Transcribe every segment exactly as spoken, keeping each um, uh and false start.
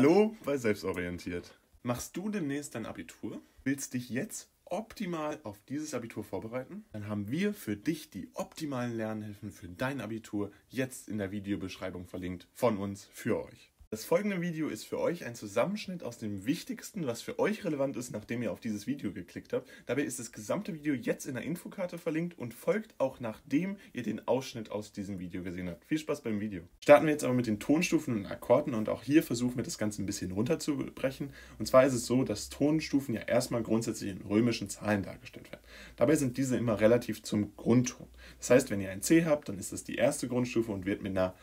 Hallo bei Selbstorientiert. Machst du demnächst dein Abitur? Willst dich jetzt optimal auf dieses Abitur vorbereiten? Dann haben wir für dich die optimalen Lernhilfen für dein Abitur jetzt in der Videobeschreibung verlinkt von uns für euch. Das folgende Video ist für euch ein Zusammenschnitt aus dem Wichtigsten, was für euch relevant ist, nachdem ihr auf dieses Video geklickt habt. Dabei ist das gesamte Video jetzt in der Infokarte verlinkt und folgt auch, nachdem ihr den Ausschnitt aus diesem Video gesehen habt. Viel Spaß beim Video. Starten wir jetzt aber mit den Tonstufen und Akkorden und auch hier versuchen wir das Ganze ein bisschen runterzubrechen. Und zwar ist es so, dass Tonstufen ja erstmal grundsätzlich in römischen Zahlen dargestellt werden. Dabei sind diese immer relativ zum Grundton. Das heißt, wenn ihr ein C habt, dann ist das die erste Grundstufe und wird mit einer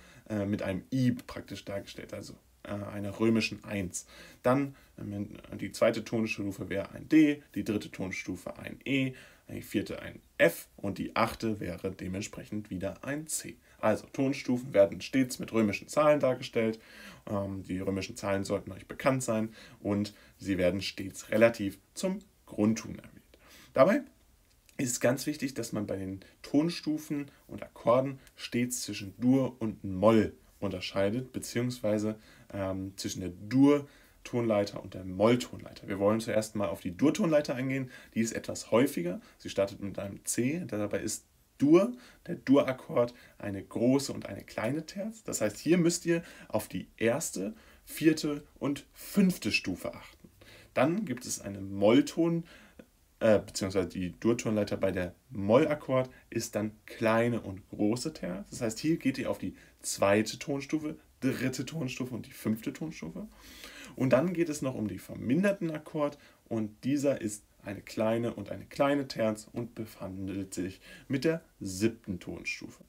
mit einem I praktisch dargestellt, also einer römischen eins. Dann die zweite Tonstufe wäre ein D, die dritte Tonstufe ein E, die vierte ein F und die achte wäre dementsprechend wieder ein C. Also Tonstufen werden stets mit römischen Zahlen dargestellt. Die römischen Zahlen sollten euch bekannt sein und sie werden stets relativ zum Grundton erwähnt. Dabei ist ganz wichtig, dass man bei den Tonstufen und Akkorden stets zwischen Dur und Moll unterscheidet, beziehungsweise ähm, zwischen der Dur-Tonleiter und der Moll-Tonleiter. Wir wollen zuerst mal auf die Dur-Tonleiter eingehen, die ist etwas häufiger. Sie startet mit einem C, dabei ist Dur, der Dur-Akkord, eine große und eine kleine Terz. Das heißt, hier müsst ihr auf die erste, vierte und fünfte Stufe achten. Dann gibt es eine Moll-Tonleiter, Äh, beziehungsweise die Dur-Tonleiter bei der Moll-Akkord ist dann kleine und große Terz. Das heißt, hier geht ihr auf die zweite Tonstufe, dritte Tonstufe und die fünfte Tonstufe. Und dann geht es noch um den verminderten Akkord und dieser ist eine kleine und eine kleine Terz und befandelt sich mit der siebten Tonstufe.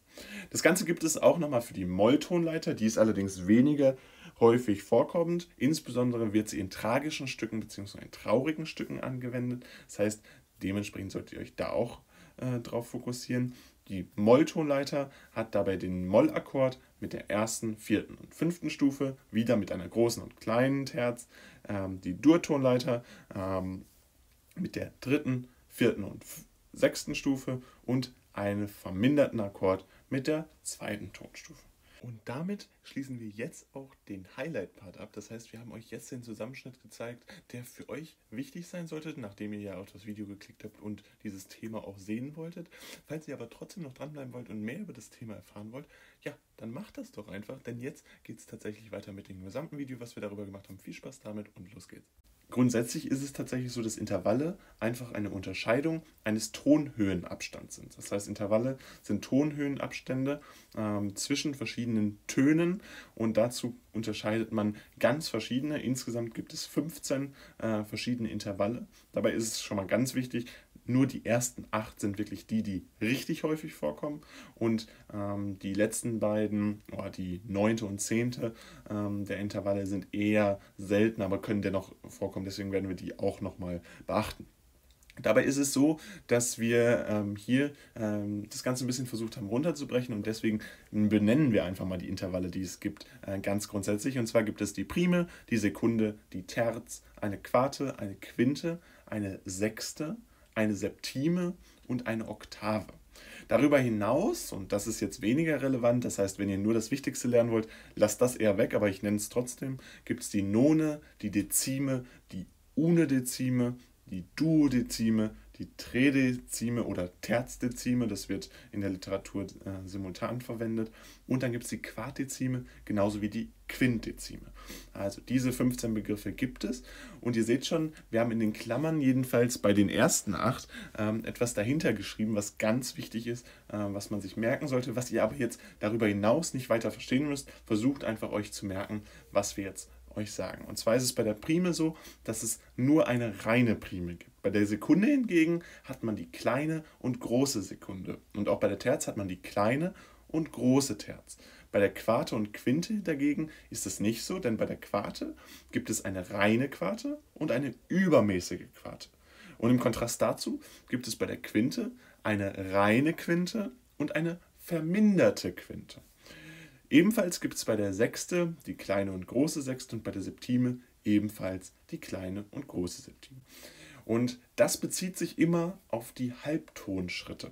Das Ganze gibt es auch nochmal für die Moll-Tonleiter, die ist allerdings weniger häufig vorkommend. Insbesondere wird sie in tragischen Stücken bzw. in traurigen Stücken angewendet. Das heißt, dementsprechend solltet ihr euch da auch äh, drauf fokussieren. Die Moll-Tonleiter hat dabei den Moll-Akkord mit der ersten, vierten und fünften Stufe, wieder mit einer großen und kleinen Terz. Ähm, die Dur-Tonleiter ähm, mit der dritten, vierten und sechsten Stufe und einen verminderten Akkord mit der zweiten Tonstufe. Und damit schließen wir jetzt auch den Highlight-Part ab. Das heißt, wir haben euch jetzt den Zusammenschnitt gezeigt, der für euch wichtig sein sollte, nachdem ihr ja auf das Video geklickt habt und dieses Thema auch sehen wolltet. Falls ihr aber trotzdem noch dranbleiben wollt und mehr über das Thema erfahren wollt, ja, dann macht das doch einfach, denn jetzt geht es tatsächlich weiter mit dem gesamten Video, was wir darüber gemacht haben. Viel Spaß damit und los geht's. Grundsätzlich ist es tatsächlich so, dass Intervalle einfach eine Unterscheidung eines Tonhöhenabstands sind. Das heißt, Intervalle sind Tonhöhenabstände ähm, zwischen verschiedenen Tönen und dazu unterscheidet man ganz verschiedene. Insgesamt gibt es fünfzehn äh, verschiedene Intervalle. Dabei ist es schon mal ganz wichtig, nur die ersten acht sind wirklich die, die richtig häufig vorkommen und ähm, die letzten beiden, oh, die neunte und zehnte ähm, der Intervalle sind eher selten, aber können dennoch vorkommen, deswegen werden wir die auch nochmal beachten. Dabei ist es so, dass wir ähm, hier ähm, das Ganze ein bisschen versucht haben runterzubrechen und deswegen benennen wir einfach mal die Intervalle, die es gibt, äh, ganz grundsätzlich. Und zwar gibt es die Prime, die Sekunde, die Terz, eine Quarte, eine Quinte, eine Sechste, eine Septime und eine Oktave. Darüber hinaus, und das ist jetzt weniger relevant, das heißt, wenn ihr nur das Wichtigste lernen wollt, lasst das eher weg, aber ich nenne es trotzdem, gibt es die None, die Dezime, die Unedezime, die Duodezime, die Tredezime oder Terzdezime, das wird in der Literatur äh, simultan verwendet. Und dann gibt es die Quartdezime, genauso wie die Quintdezime. Also diese fünfzehn Begriffe gibt es. Und ihr seht schon, wir haben in den Klammern jedenfalls bei den ersten acht ähm, etwas dahinter geschrieben, was ganz wichtig ist, äh, was man sich merken sollte, was ihr aber jetzt darüber hinaus nicht weiter verstehen müsst. Versucht einfach euch zu merken, was wir jetzt euch sagen. Und zwar ist es bei der Prime so, dass es nur eine reine Prime gibt. Bei der Sekunde hingegen hat man die kleine und große Sekunde. Und auch bei der Terz hat man die kleine und große Terz. Bei der Quarte und Quinte dagegen ist es nicht so, denn bei der Quarte gibt es eine reine Quarte und eine übermäßige Quarte. Und im Kontrast dazu gibt es bei der Quinte eine reine Quinte und eine verminderte Quinte. Ebenfalls gibt es bei der Sechste die kleine und große Sechste und bei der Septime ebenfalls die kleine und große Septime. Und das bezieht sich immer auf die Halbtonschritte.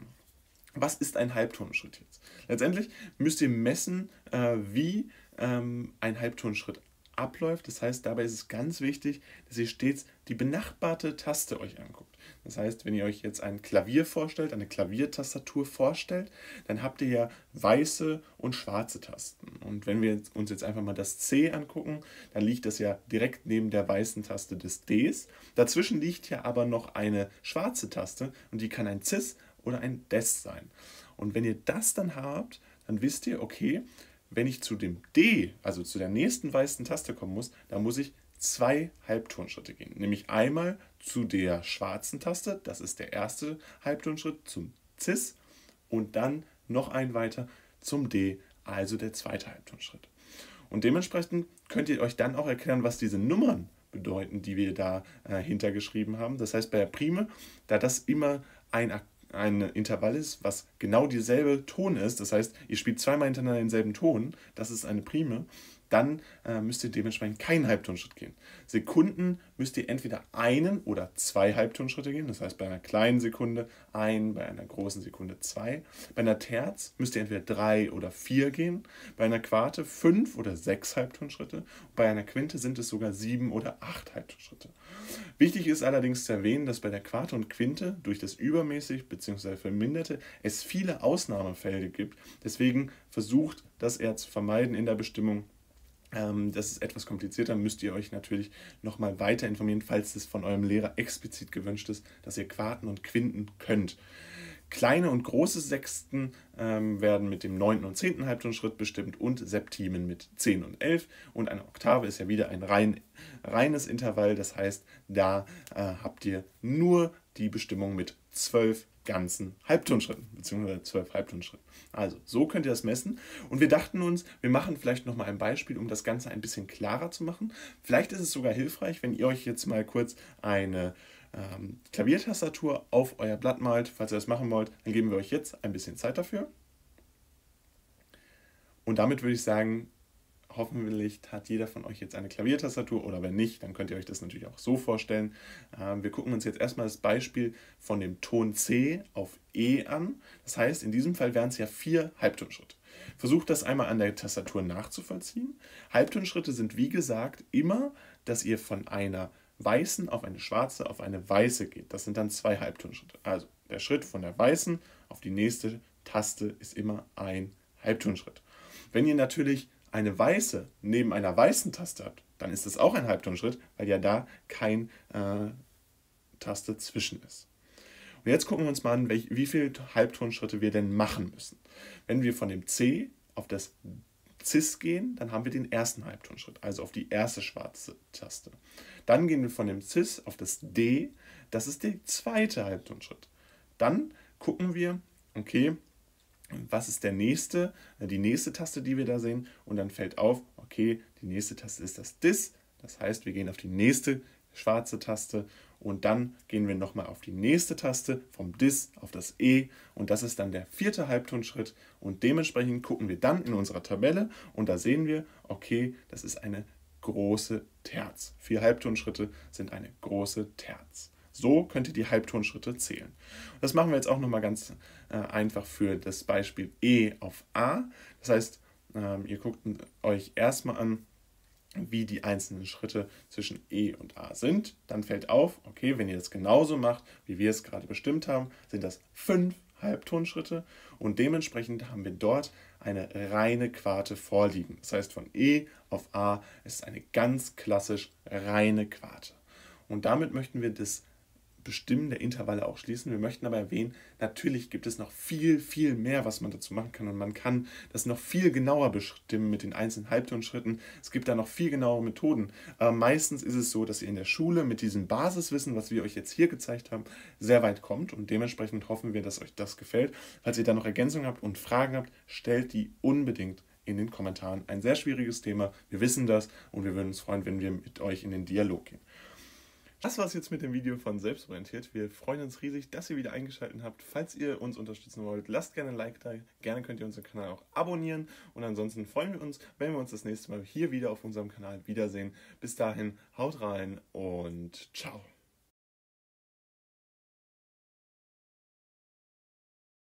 Was ist ein Halbtonschritt jetzt? Letztendlich müsst ihr messen, äh, wie ähm, ein Halbtonschritt abläuft. Das heißt, dabei ist es ganz wichtig, dass ihr stets die benachbarte Taste euch anguckt. Das heißt, wenn ihr euch jetzt ein Klavier vorstellt, eine Klaviertastatur vorstellt, dann habt ihr ja weiße und schwarze Tasten. Und wenn wir uns jetzt einfach mal das C angucken, dann liegt das ja direkt neben der weißen Taste des Ds. Dazwischen liegt ja aber noch eine schwarze Taste und die kann ein Cis oder ein Des sein. Und wenn ihr das dann habt, dann wisst ihr, okay, wenn ich zu dem D, also zu der nächsten weißen Taste kommen muss, dann muss ich zwei Halbtonschritte gehen. Nämlich einmal zu der schwarzen Taste, das ist der erste Halbtonschritt, zum Cis und dann noch einen weiter zum D, also der zweite Halbtonschritt. Und dementsprechend könnt ihr euch dann auch erklären, was diese Nummern bedeuten, die wir da äh, hintergeschrieben haben. Das heißt, bei der Prime, da das immer ein Akkord, ein Intervall ist, was genau dieselbe Ton ist, das heißt, ihr spielt zweimal hintereinander denselben Ton, das ist eine Prime, dann äh, müsst ihr dementsprechend keinen Halbtonschritt gehen. Sekunden müsst ihr entweder einen oder zwei Halbtonschritte gehen, das heißt, bei einer kleinen Sekunde ein, bei einer großen Sekunde zwei. Bei einer Terz müsst ihr entweder drei oder vier gehen, bei einer Quarte fünf oder sechs Halbtonschritte, bei einer Quinte sind es sogar sieben oder acht Halbtonschritte. Wichtig ist allerdings zu erwähnen, dass bei der Quarte und Quinte durch das übermäßig bzw. verminderte es viele Ausnahmefälle gibt, deswegen versucht das eher zu vermeiden in der Bestimmung. Das ist etwas komplizierter, müsst ihr euch natürlich nochmal weiter informieren, falls es von eurem Lehrer explizit gewünscht ist, dass ihr Quarten und Quinten könnt. Kleine und große Sechsten ähm, werden mit dem neunten und zehnten Halbtonschritt bestimmt und Septimen mit zehn und elf. Und eine Oktave ist ja wieder ein rein, reines Intervall, das heißt, da äh, habt ihr nur die Bestimmung mit zwölf ganzen Halbtonschritten, beziehungsweise zwölf Halbtonschritten. Also, so könnt ihr das messen. Und wir dachten uns, wir machen vielleicht nochmal ein Beispiel, um das Ganze ein bisschen klarer zu machen. Vielleicht ist es sogar hilfreich, wenn ihr euch jetzt mal kurz eine ähm, Klaviertastatur auf euer Blatt malt. Falls ihr das machen wollt, dann geben wir euch jetzt ein bisschen Zeit dafür. Und damit würde ich sagen, hoffentlich hat jeder von euch jetzt eine Klaviertastatur oder wenn nicht, dann könnt ihr euch das natürlich auch so vorstellen. Wir gucken uns jetzt erstmal das Beispiel von dem Ton C auf E an. Das heißt, in diesem Fall wären es ja vier Halbtonschritte. Versucht das einmal an der Tastatur nachzuvollziehen. Halbtonschritte sind wie gesagt immer, dass ihr von einer weißen auf eine schwarze auf eine weiße geht. Das sind dann zwei Halbtonschritte. Also der Schritt von der weißen auf die nächste Taste ist immer ein Halbtonschritt. Wenn ihr natürlich eine weiße neben einer weißen Taste habt, dann ist das auch ein Halbtonschritt, weil ja da kein äh, Taste zwischen ist. Und jetzt gucken wir uns mal an, welch, wie viele Halbtonschritte wir denn machen müssen. Wenn wir von dem C auf das Cis gehen, dann haben wir den ersten Halbtonschritt, also auf die erste schwarze Taste. Dann gehen wir von dem Cis auf das D, das ist der zweite Halbtonschritt. Dann gucken wir, okay, was ist der nächste, die nächste Taste, die wir da sehen? Und dann fällt auf, okay, die nächste Taste ist das Dis. Das heißt, wir gehen auf die nächste schwarze Taste und dann gehen wir nochmal auf die nächste Taste, vom Dis auf das E. Und das ist dann der vierte Halbtonschritt. Und dementsprechend gucken wir dann in unserer Tabelle und da sehen wir, okay, das ist eine große Terz. Vier Halbtonschritte sind eine große Terz. So könnt ihr die Halbtonschritte zählen. Das machen wir jetzt auch nochmal ganz äh, einfach für das Beispiel E auf A. Das heißt, ähm, ihr guckt euch erstmal an, wie die einzelnen Schritte zwischen E und A sind. Dann fällt auf, okay, wenn ihr das genauso macht, wie wir es gerade bestimmt haben, sind das fünf Halbtonschritte und dementsprechend haben wir dort eine reine Quarte vorliegen. Das heißt, von E auf A ist eine ganz klassisch reine Quarte. Und damit möchten wir das Bestimmen der Intervalle auch schließen. Wir möchten aber erwähnen, natürlich gibt es noch viel, viel mehr, was man dazu machen kann und man kann das noch viel genauer bestimmen mit den einzelnen Halbtonschritten. Es gibt da noch viel genauere Methoden. Aber meistens ist es so, dass ihr in der Schule mit diesem Basiswissen, was wir euch jetzt hier gezeigt haben, sehr weit kommt und dementsprechend hoffen wir, dass euch das gefällt. Falls ihr da noch Ergänzungen habt und Fragen habt, stellt die unbedingt in den Kommentaren. Ein sehr schwieriges Thema, wir wissen das und wir würden uns freuen, wenn wir mit euch in den Dialog gehen. Das war's jetzt mit dem Video von Selbstorientiert. Wir freuen uns riesig, dass ihr wieder eingeschaltet habt. Falls ihr uns unterstützen wollt, lasst gerne ein Like da. Gerne könnt ihr unseren Kanal auch abonnieren. Und ansonsten freuen wir uns, wenn wir uns das nächste Mal hier wieder auf unserem Kanal wiedersehen. Bis dahin, haut rein und ciao.